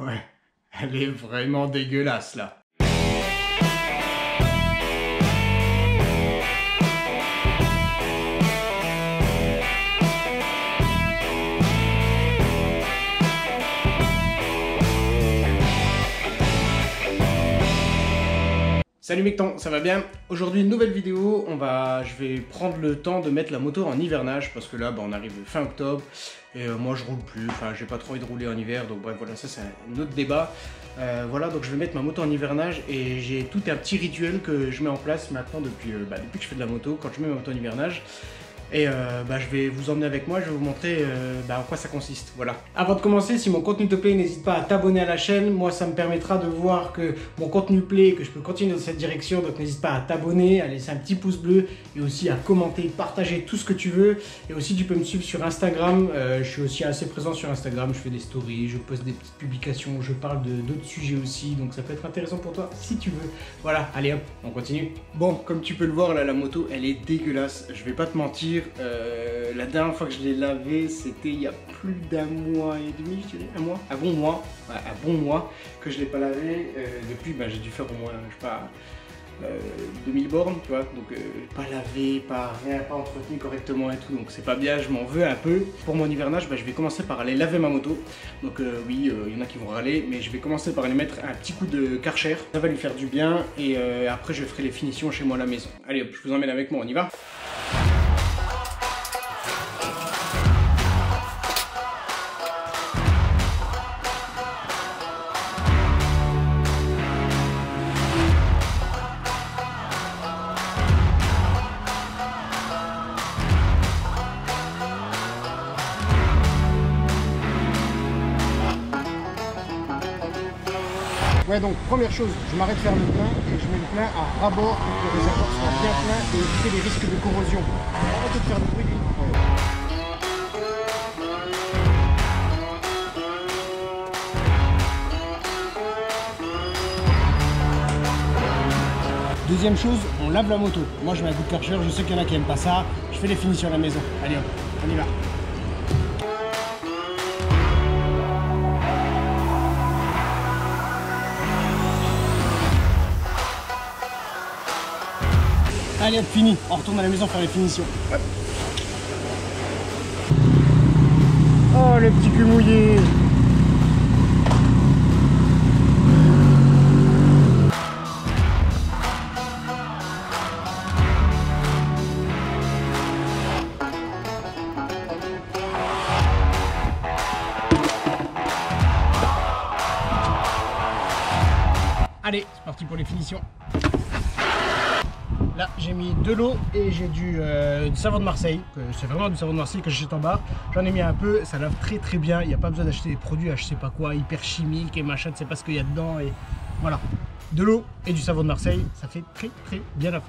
Ouais, elle est vraiment dégueulasse là. Salut mes ctons, ça va bien? Aujourd'hui une nouvelle vidéo, je vais prendre le temps de mettre la moto en hivernage parce que là on arrive fin octobre et moi je roule plus, enfin j'ai pas trop envie de rouler en hiver, donc bref voilà, ça c'est un autre débat. Voilà, donc je vais mettre ma moto en hivernage et j'ai tout un petit rituel que je mets en place maintenant depuis que je fais de la moto, quand je mets ma moto en hivernage. Et je vais vous emmener avec moi, je vais vous montrer en quoi ça consiste, voilà. Avant de commencer, si mon contenu te plaît, n'hésite pas à t'abonner à la chaîne. Moi, ça me permettra de voir que mon contenu plaît et que je peux continuer dans cette direction. Donc n'hésite pas à t'abonner, à laisser un petit pouce bleu et aussi à commenter, partager tout ce que tu veux. Et aussi, tu peux me suivre sur Instagram. Je suis aussi assez présent sur Instagram, je fais des stories, je poste des petites publications, je parle d'autres sujets aussi. Donc ça peut être intéressant pour toi si tu veux. Voilà, allez hop, on continue. Bon, comme tu peux le voir, là, la moto, elle est dégueulasse. Je vais pas te mentir. La dernière fois que je l'ai lavé, c'était il y a plus d'un mois et demi, je dirais, un bon mois que je l'ai pas lavé. Depuis, j'ai dû faire au moins, je sais pas, 2000 bornes, tu vois, donc pas lavé, pas rien, pas entretenu correctement et tout, donc c'est pas bien, je m'en veux un peu. Pour mon hivernage, je vais commencer par aller laver ma moto, donc oui, il y en a qui vont râler, mais je vais commencer par aller mettre un petit coup de Karcher, ça va lui faire du bien, et après je ferai les finitions chez moi à la maison. Allez hop, je vous emmène avec moi, on y va. Ouais, donc première chose, je m'arrête de faire le plein et je mets le plein à ras-bord pour que le réservoir soit bien plein et éviter les risques de corrosion. Arrêtez de faire du bruit. Ouais. Deuxième chose, on lave la moto. Moi je mets un coup de Karcher, je sais qu'il y en a qui n'aiment pas ça. Je fais les finitions à la maison. Allez hop, on y va. Allez hop, fini, on retourne à la maison faire les finitions. Hop. Oh le petit cul mouillé. Allez, c'est parti pour les finitions. Là j'ai mis de l'eau et j'ai du savon de Marseille, c'est vraiment du savon de Marseille que j'achète en barre. J'en ai mis un peu, ça lave très très bien, il n'y a pas besoin d'acheter des produits à je sais pas quoi, hyper chimiques et machin, tu sais pas ce qu'il y a dedans et voilà. De l'eau et du savon de Marseille, ça fait très très bien laver.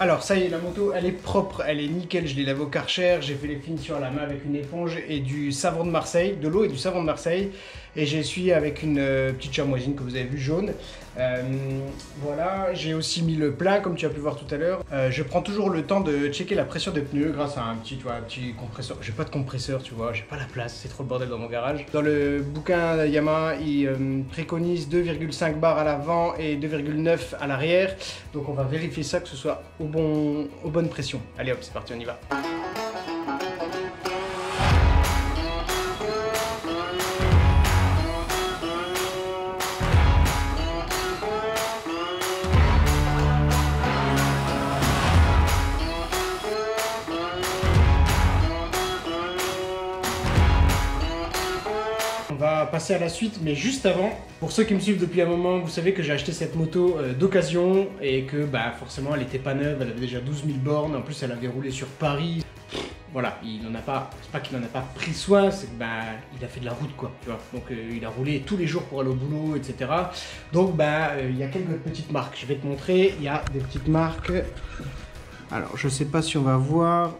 Alors ça y est, la moto elle est propre, elle est nickel, je l'ai lavé au Karcher, j'ai fait les finitions à la main avec une éponge et du savon de Marseille, de l'eau et du savon de Marseille, et j'ai essuyé avec une petite chamoisine que vous avez vue jaune. Voilà, j'ai aussi mis le plein comme tu as pu voir tout à l'heure. Je prends toujours le temps de checker la pression des pneus grâce à un petit compresseur. J'ai pas de compresseur, tu vois, j'ai pas la place, c'est trop le bordel dans mon garage. Dans le bouquin Yamaha, il préconise 2,5 bars à l'avant et 2,9 à l'arrière, donc on va vérifier ça que ce soit aux bonnes pressions. Allez hop, c'est parti, on y va. On va passer à la suite, mais juste avant, pour ceux qui me suivent depuis un moment, vous savez que j'ai acheté cette moto d'occasion et que forcément elle n'était pas neuve, elle avait déjà 12 000 bornes, en plus elle avait roulé sur Paris. Voilà, c'est pas qu'il n'en a pas pris soin, c'est que il a fait de la route quoi, tu vois. Donc il a roulé tous les jours pour aller au boulot, etc. Donc il y a quelques petites marques, je vais te montrer, il y a des petites marques. Alors je sais pas si on va voir.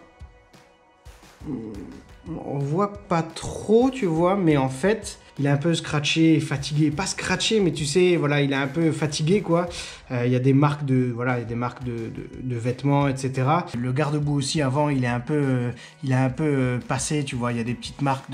on voit pas trop, tu vois, mais en fait, il est un peu scratché, fatigué. Pas scratché, mais tu sais, voilà, il est un peu fatigué, quoi. Il y a des marques de, voilà, il y a des marques de vêtements, etc. Le garde-boue aussi, avant, il est un peu passé, tu vois. Il y a des petites marques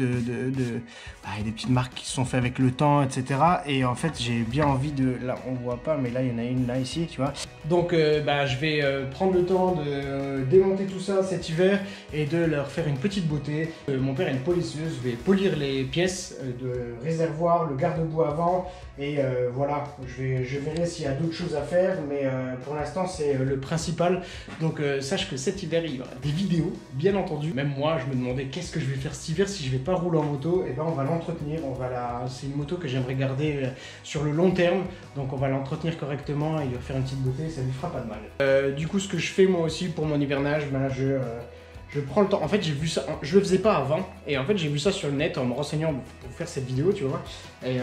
il y a des petites marques qui se sont faites avec le temps, etc. Et en fait, j'ai bien envie de, là, on voit pas, mais là, il y en a une là ici, tu vois. Donc, je vais prendre le temps de démonter tout ça cet hiver et de leur faire une petite beauté. Mon père est une polisseuse, je vais polir les pièces de réservoir, le garde-boue avant, et voilà, je verrai s'il y a d'autres choses à faire, mais pour l'instant c'est le principal. Donc sache que cet hiver il y aura des vidéos, bien entendu. Même moi je me demandais qu'est-ce que je vais faire cet hiver si je vais pas rouler en moto. Et ben on va l'entretenir, c'est une moto que j'aimerais garder sur le long terme, donc on va l'entretenir correctement et lui faire une petite beauté, ça lui fera pas de mal. Du coup ce que je fais moi aussi pour mon hivernage, ben je prends le temps. En fait, j'ai vu ça, je le faisais pas avant, et en fait, j'ai vu ça sur le net en me renseignant pour faire cette vidéo, tu vois. Et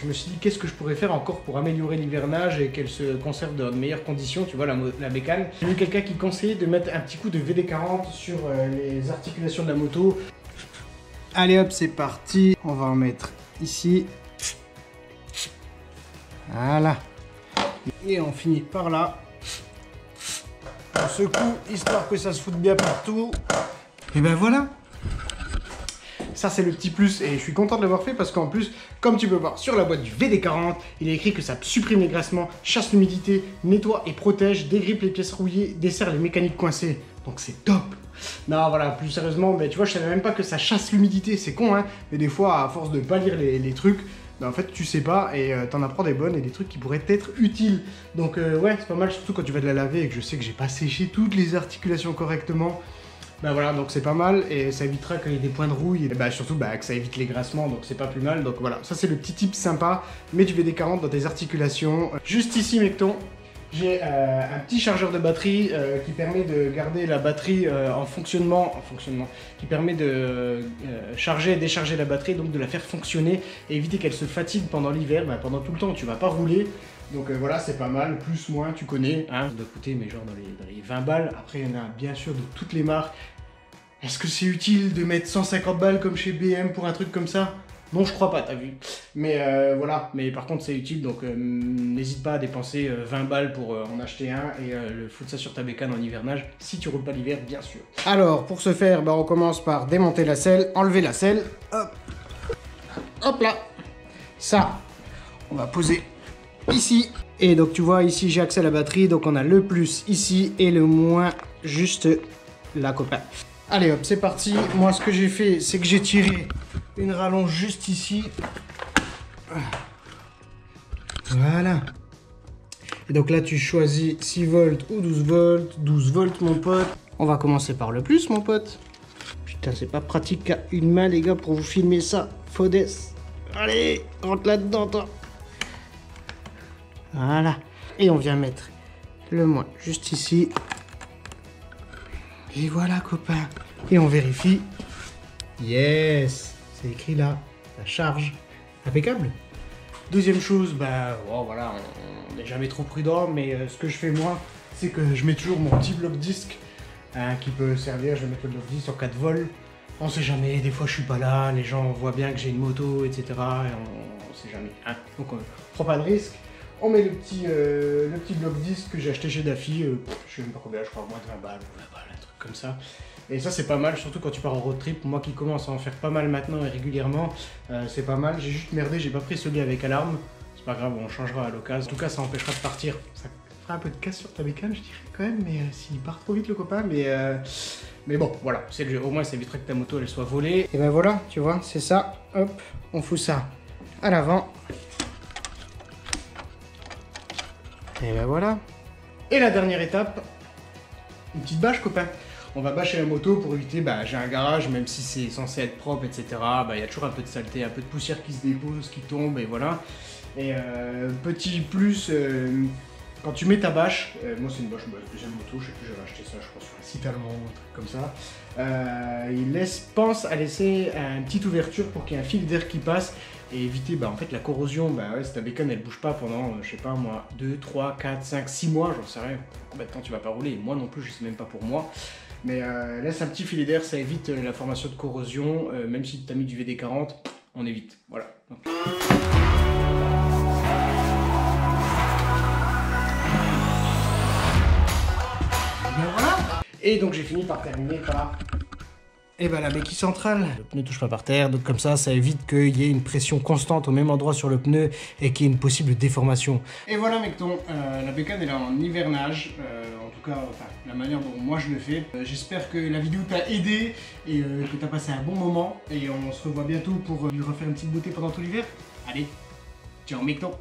je me suis dit, qu'est-ce que je pourrais faire encore pour améliorer l'hivernage et qu'elle se conserve dans de meilleures conditions, tu vois, la bécane. J'ai vu quelqu'un qui conseillait de mettre un petit coup de WD40 sur les articulations de la moto. Allez hop, c'est parti. On va en mettre ici. Voilà. Et on finit par là. On secoue, histoire que ça se foute bien partout. Et ben voilà. Ça c'est le petit plus, et je suis content de l'avoir fait parce qu'en plus, comme tu peux voir sur la boîte du WD40, il est écrit que ça supprime les grassements, chasse l'humidité, nettoie et protège, dégrippe les pièces rouillées, desserre les mécaniques coincées. Donc c'est top. Non voilà, plus sérieusement, ben, tu vois, je savais même pas que ça chasse l'humidité, c'est con hein, mais des fois à force de pas lire les trucs, ben en fait tu sais pas et t'en apprends des bonnes et des trucs qui pourraient être utiles. Donc ouais, c'est pas mal, surtout quand tu vas de la laver et que je sais que j'ai pas séché toutes les articulations correctement. Ben voilà, donc c'est pas mal et ça évitera qu'il y ait des points de rouille et ben surtout que ça évite les grassements, donc c'est pas plus mal. Donc voilà, ça c'est le petit tip sympa, mets du WD-40 dans tes articulations. Juste ici mettons, j'ai un petit chargeur de batterie qui permet de garder la batterie en fonctionnement, qui permet de charger et décharger la batterie, donc de la faire fonctionner et éviter qu'elle se fatigue pendant l'hiver, pendant tout le temps, tu vas pas rouler. Donc voilà, c'est pas mal, plus moins, tu connais, hein. Ça doit coûter, mais genre dans les 20 balles. Après, il y en a bien sûr de toutes les marques. Est-ce que c'est utile de mettre 150 balles comme chez BM pour un truc comme ça ? Non, je crois pas, t'as vu. Mais voilà, mais par contre c'est utile, donc n'hésite pas à dépenser 20 balles pour en acheter un et le foutre ça sur ta bécane en hivernage, si tu roules pas l'hiver, bien sûr. Alors, pour ce faire, on commence par démonter la selle, enlever la selle, hop, hop là. Ça, on va poser ici. Et donc tu vois, ici j'ai accès à la batterie, donc on a le plus ici et le moins juste là, copain. Allez hop, c'est parti. Moi, ce que j'ai fait, c'est que j'ai tiré une rallonge juste ici. Voilà. Et donc là, tu choisis 6 volts ou 12 volts. 12 volts, mon pote. On va commencer par le plus, mon pote. Putain, c'est pas pratique à une main, les gars, pour vous filmer ça. Faudès. Allez, rentre là-dedans, toi. Voilà. Et on vient mettre le moins juste ici. Et voilà, copain. Et on vérifie. Yes, c'est écrit là, la charge, impeccable. Deuxième chose, voilà, on n'est jamais trop prudent, mais ce que je fais moi, c'est que je mets toujours mon petit bloc disque qui peut servir. Je vais mettre le bloc disque sur 4 vols. On sait jamais, des fois je suis pas là, les gens voient bien que j'ai une moto, etc. Et on sait jamais. Hein. Donc on prend pas de risque. On met le petit bloc disque que j'ai acheté chez Daffy, je ne sais pas combien, je crois moins de 20 balles, un truc comme ça. Et ça c'est pas mal, surtout quand tu pars en road trip, moi qui commence à en faire pas mal maintenant et régulièrement, c'est pas mal. J'ai juste merdé, j'ai pas pris celui avec alarme, c'est pas grave, on changera à l'occasion. En tout cas ça empêchera de partir, ça fera un peu de casse sur ta bécane je dirais quand même, mais s'il part trop vite le copain, mais bon voilà, c'est le jeu, au moins ça évitera que ta moto elle soit volée. Et ben voilà, tu vois, c'est ça, hop, on fout ça à l'avant. Et ben voilà. Et la dernière étape, une petite bâche copain. On va bâcher la moto pour éviter, j'ai un garage, même si c'est censé être propre, etc. Il y a toujours un peu de saleté, un peu de poussière qui se dépose, qui tombe, et voilà. Et petit plus, quand tu mets ta bâche, moi c'est une bâche, deuxième moto, je sais plus, j'avais acheté ça, je pense, sur un site allemand, un truc comme ça. Pense à laisser une petite ouverture pour qu'il y ait un fil d'air qui passe et éviter en fait la corrosion. Ouais, si ta bécane elle bouge pas pendant, je sais pas moi, 2, 3, 4, 5, 6 mois, j'en sais rien, combien de temps tu vas pas rouler, moi non plus, je sais même pas pour moi. Mais laisse un petit filet d'air, ça évite la formation de corrosion. Même si tu as mis du WD40, on évite. Voilà. Donc. Et donc j'ai fini par terminer par la béquille centrale. Le pneu touche pas par terre, donc comme ça évite qu'il y ait une pression constante au même endroit sur le pneu et qu'il y ait une possible déformation. Et voilà mecton, la bécane est là en hivernage, en tout cas la manière dont moi je le fais. J'espère que la vidéo t'a aidé et que t'as passé un bon moment. Et on se revoit bientôt pour lui refaire une petite beauté pendant tout l'hiver. Allez, ciao mecton.